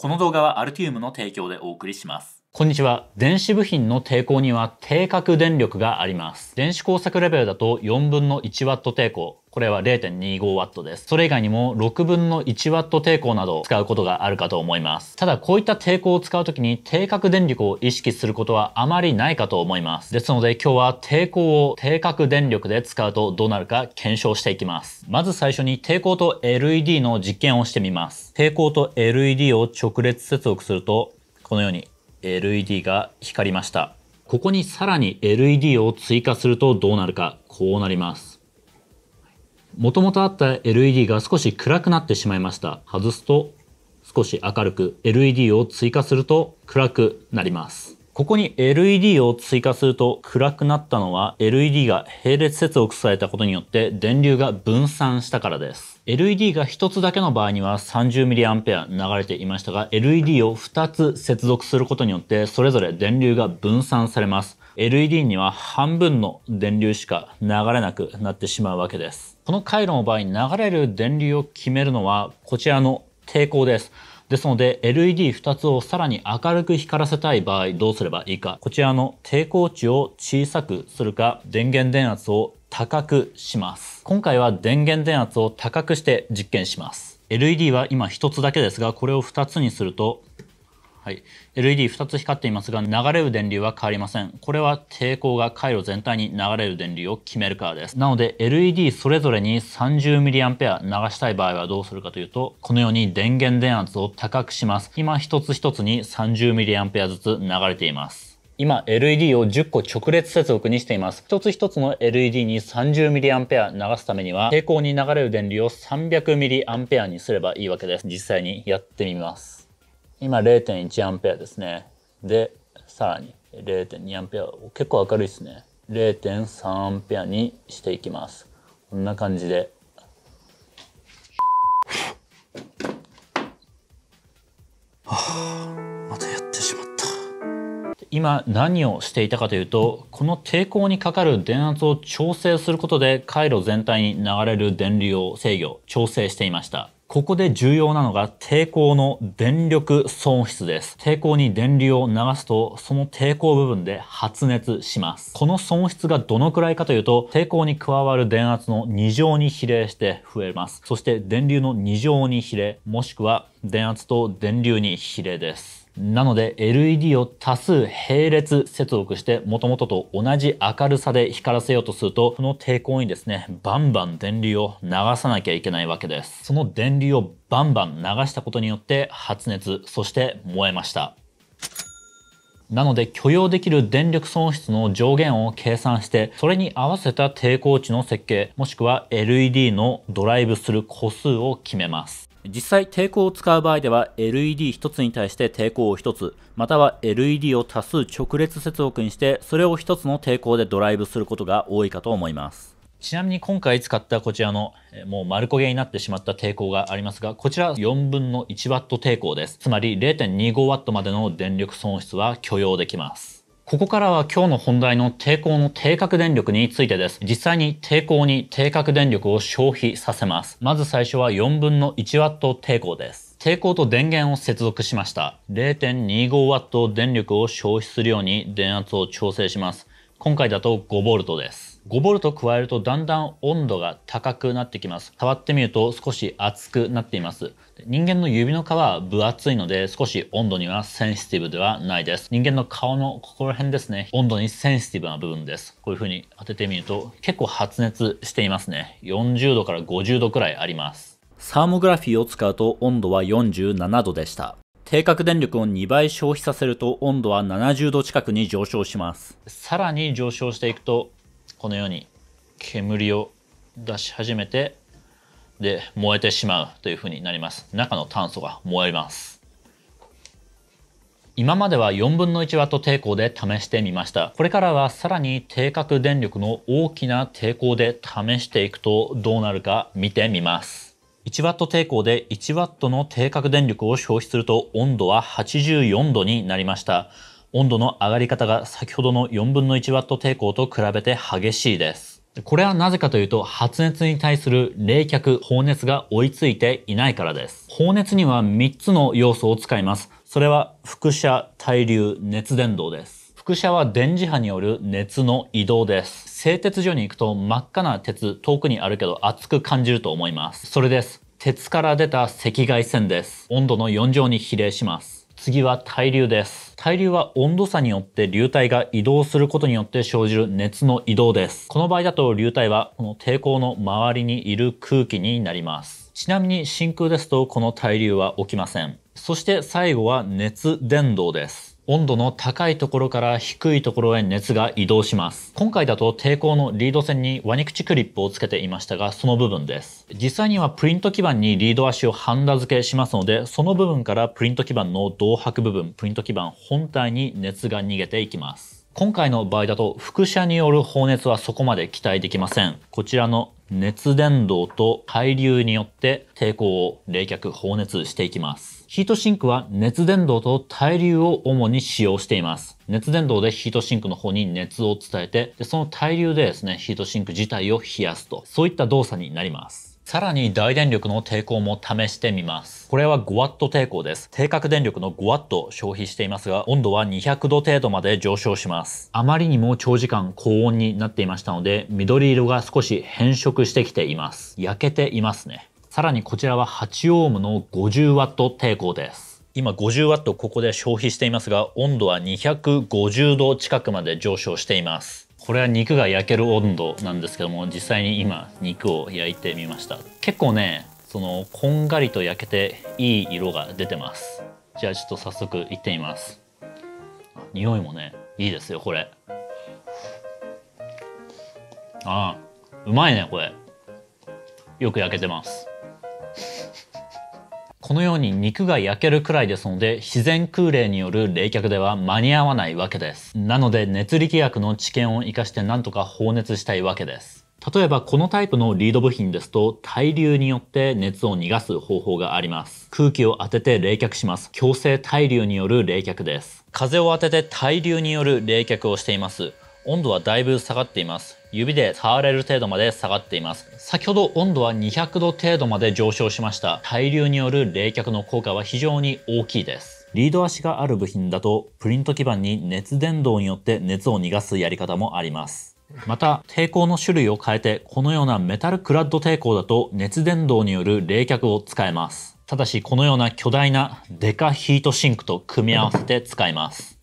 この動画はAltiumの提供でお送りします。こんにちは。電子部品の抵抗には定格電力があります。電子工作レベルだと4分の1ワット抵抗。これは 0.25 ワットです。それ以外にも6分の1ワット抵抗など使うことがあるかと思います。ただこういった抵抗を使うときに定格電力を意識することはあまりないかと思います。ですので今日は抵抗を定格電力で使うとどうなるか検証していきます。まず最初に抵抗と LED の実験をしてみます。抵抗と LED を直列接続するとこのように LED が光りました。ここにさらに LED を追加するとどうなるか、こうなります。もともとあった LED が少し暗くなってしまいました。外すと少し明るく、LED を追加すると暗くなります。ここに LED を追加すると暗くなったのは LED が並列接続されたことによって電流が分散したからです。LED が1つだけの場合には 30mA 流れていましたが LED を2つ接続することによってそれぞれ電流が分散されます。LED には半分の電流しか流れなくなってしまうわけです。この回路の場合、流れる電流を決めるのはこちらの抵抗です。ですので LED2 つをさらに明るく光らせたい場合どうすればいいか。こちらの抵抗値を小さくするか、電源電圧を高くします。今回は電源電圧を高くして実験します。LED は今1つだけですが、これを2つにすると、はい、LED2 つ光っていますが流れる電流は変わりません。これは抵抗が回路全体に流れる電流を決めるからです。なので LED それぞれに 30mA 流したい場合はどうするかというと、このように電源電圧を高くします。今一つ一つに 30mA ずつ流れています。今 LED を10個直列接続にしています。一つ一つの LED に 30mA 流すためには抵抗に流れる電流を 300mA にすればいいわけです。実際にやってみます。今 0.1A ですね。で、さらに 0.2A、 結構明るいですね。0.3A にしていきます。こんな感じで。またやってしまった。今何をしていたかというと、この抵抗にかかる電圧を調整することで回路全体に流れる電流を制御、調整していました。ここで重要なのが抵抗の電力損失です。抵抗に電流を流すと、その抵抗部分で発熱します。この損失がどのくらいかというと、抵抗に加わる電圧の2乗に比例して増えます。そして電流の2乗に比例、もしくは電圧と電流に比例です。なので LED を多数並列接続して元々と同じ明るさで光らせようとすると、この抵抗にですね、バンバン電流を流さなきゃいけないわけです。その電流をバンバン流したことによって発熱、そして燃えました。なので許容できる電力損失の上限を計算して、それに合わせた抵抗値の設計、もしくは LED のドライブする個数を決めます。実際抵抗を使う場合では LED1 つに対して抵抗を1つ、または LED を多数直列接続にしてそれを1つの抵抗でドライブすることが多いかと思います。ちなみに今回使ったこちらのもう丸焦げになってしまった抵抗がありますが、こちら4分の1ワット抵抗です。つまり 0.25 ワットまでの電力損失は許容できます。ここからは今日の本題の抵抗の定格電力についてです。実際に抵抗に定格電力を消費させます。まず最初は4分の1ワット抵抗です。抵抗と電源を接続しました。0.25 ワット電力を消費するように電圧を調整します。今回だと 5V です。5V 加えるとだんだん温度が高くなってきます。触ってみると少し熱くなっています。人間の指の皮は分厚いので少し温度にはセンシティブではないです。人間の顔のここら辺ですね。温度にセンシティブな部分です。こういう風に当ててみると結構発熱していますね。40度から50度くらいあります。サーモグラフィーを使うと温度は47度でした。定格電力を2倍消費させると温度は70度近くに上昇します。さらに上昇していくとこのように煙を出し始めて、で燃えてしまうという風になります。中の炭素が燃えます。今までは4分の1ワット抵抗で試してみました。これからはさらに定格電力の大きな抵抗で試していくとどうなるか見てみます。1ワット抵抗で1ワットの定格電力を消費すると温度は84度になりました。温度の上がり方が先ほどの4分の1ワット抵抗と比べて激しいです。これはなぜかというと、発熱に対する冷却、放熱が追いついていないからです。放熱には3つの要素を使います。それは、輻射、対流、熱伝導です。輻射は電磁波による熱の移動です。製鉄所に行くと真っ赤な鉄、遠くにあるけど熱く感じると思います。それです。鉄から出た赤外線です。温度の4乗に比例します。次は対流です。対流は温度差によって流体が移動することによって生じる熱の移動です。この場合だと流体はこの抵抗の周りにいる空気になります。ちなみに真空ですとこの対流は起きません。そして最後は熱伝導です。温度の高いところから低いところへ熱が移動します。今回だと抵抗のリード線にワニ口クリップをつけていましたが、その部分です。実際にはプリント基板にリード足をハンダ付けしますので、その部分からプリント基板の銅箔部分、プリント基板本体に熱が逃げていきます。今回の場合だと輻射による放熱はそこまで期待できません。こちらの熱伝導と対流によって抵抗を冷却、放熱していきます。ヒートシンクは熱伝導と対流を主に使用しています。熱伝導でヒートシンクの方に熱を伝えて、その対流でですね、ヒートシンク自体を冷やすと、そういった動作になります。さらに大電力の抵抗も試してみます。これは 5W 抵抗です。定格電力の 5W 消費していますが、温度は200度程度まで上昇します。あまりにも長時間高温になっていましたので、緑色が少し変色してきています。焼けていますね。さらにこちらは 8Ω の 50W 抵抗です。今 50W ここで消費していますが、温度は250度近くまで上昇しています。これは肉が焼ける温度なんですけども、実際に今肉を焼いてみました。結構ね、こんがりと焼けていい色が出てます。じゃあちょっと早速いってみます。匂いもね、いいですよこれ。あー、うまいねこれ。よく焼けてます。このように肉が焼けるくらいですので、自然空冷による冷却では間に合わないわけです。なので熱力学の知見を活かしてなんとか放熱したいわけです。例えばこのタイプのリード部品ですと、対流によって熱を逃がす方法があります。空気を当てて冷却します。強制対流による冷却です。風を当てて対流による冷却をしています。温度はだいぶ下がっています。指で触れる程度まで下がっています。先ほど温度は200度程度まで上昇しました。対流による冷却の効果は非常に大きいです。リード足がある部品だと、プリント基板に熱伝導によって熱を逃がすやり方もあります。また、抵抗の種類を変えて、このようなメタルクラッド抵抗だと熱伝導による冷却を使えます。ただし、このような巨大なデカヒートシンクと組み合わせて使います。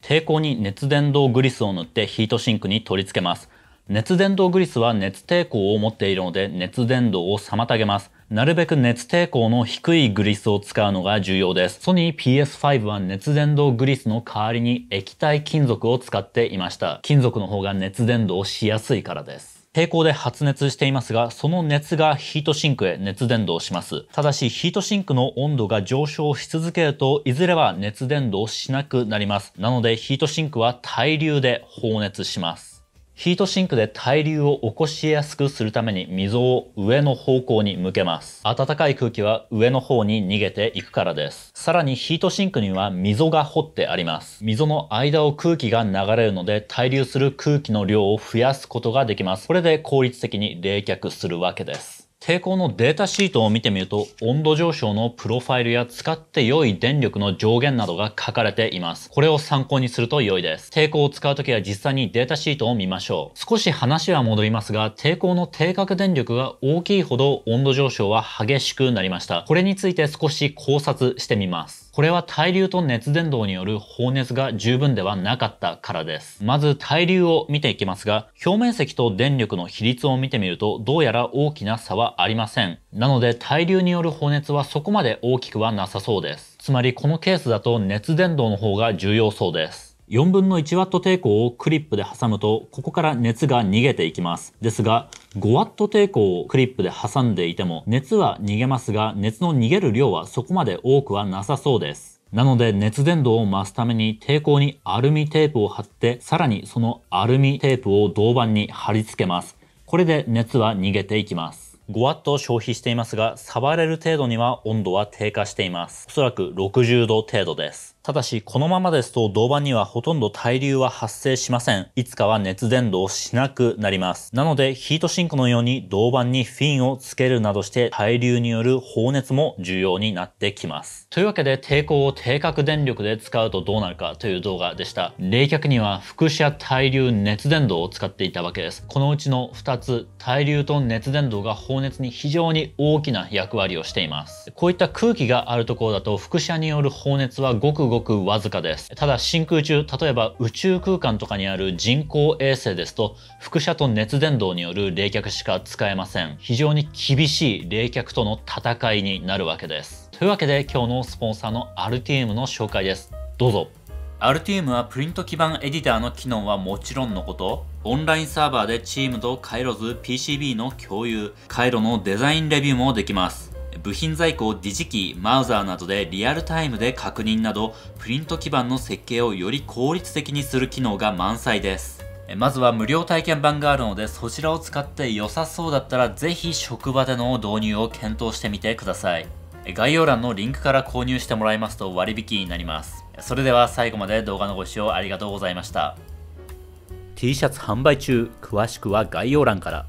抵抗に熱伝導グリスを塗ってヒートシンクに取り付けます。熱伝導グリスは熱抵抗を持っているので熱伝導を妨げます。なるべく熱抵抗の低いグリスを使うのが重要です。ソニー PS5 は熱伝導グリスの代わりに液体金属を使っていました。金属の方が熱伝導しやすいからです。抵抗で発熱していますが、その熱がヒートシンクへ熱伝導します。ただし、ヒートシンクの温度が上昇し続けると、いずれは熱伝導しなくなります。なので、ヒートシンクは対流で放熱します。ヒートシンクで対流を起こしやすくするために、溝を上の方向に向けます。暖かい空気は上の方に逃げていくからです。さらにヒートシンクには溝が掘ってあります。溝の間を空気が流れるので、対流する空気の量を増やすことができます。これで効率的に冷却するわけです。抵抗のデータシートを見てみると、温度上昇のプロファイルや使って良い電力の上限などが書かれています。これを参考にすると良いです。抵抗を使うときは実際にデータシートを見ましょう。少し話は戻りますが、抵抗の定格電力が大きいほど温度上昇は激しくなりました。これについて少し考察してみます。これは対流と熱伝導による放熱が十分ではなかったからです。まず対流を見ていきますが、表面積と電力の比率を見てみると、どうやら大きな差はありません。なので対流による放熱はそこまで大きくはなさそうです。つまりこのケースだと熱伝導の方が重要そうです。4分の 1W 抵抗をクリップで挟むと、ここから熱が逃げていきます。ですが、5W 抵抗をクリップで挟んでいても、熱は逃げますが、熱の逃げる量はそこまで多くはなさそうです。なので、熱伝導を増すために抵抗にアルミテープを貼って、さらにそのアルミテープを銅板に貼り付けます。これで熱は逃げていきます。5W 消費していますが、触れる程度には温度は低下しています。おそらく60度程度です。ただしこのままですと銅板にはほとんど対流は発生しません。いつかは熱伝導しなくなります。なのでヒートシンクのように銅板にフィンをつけるなどして対流による放熱も重要になってきます。というわけで抵抗を定格電力で使うとどうなるかという動画でした。冷却には複写対流熱伝導を使っていたわけです。このうちの2つ、対流と熱伝導が放熱に非常に大きな役割をしています。こういった空気があるところだと輻射による放熱はごくごくわずかです。ただ真空中、例えば宇宙空間とかにある人工衛星ですと、輻射と熱伝導による冷却しか使えません。非常に厳しい冷却との戦いになるわけです。というわけで今日のスポンサーのAltiumの紹介です。どうぞ。Altium はプリント基板エディターの機能はもちろんのこと、オンラインサーバーでチームと回路図 PCB の共有、回路のデザインレビューもできます。部品在庫、ディジキー、マウザーなどでリアルタイムで確認など、プリント基板の設計をより効率的にする機能が満載です。まずは無料体験版があるので、そちらを使って良さそうだったら、ぜひ職場での導入を検討してみてください。概要欄のリンクから購入してもらいますと割引になります。それでは最後まで動画のご視聴ありがとうございました。T シャツ販売中、詳しくは概要欄から。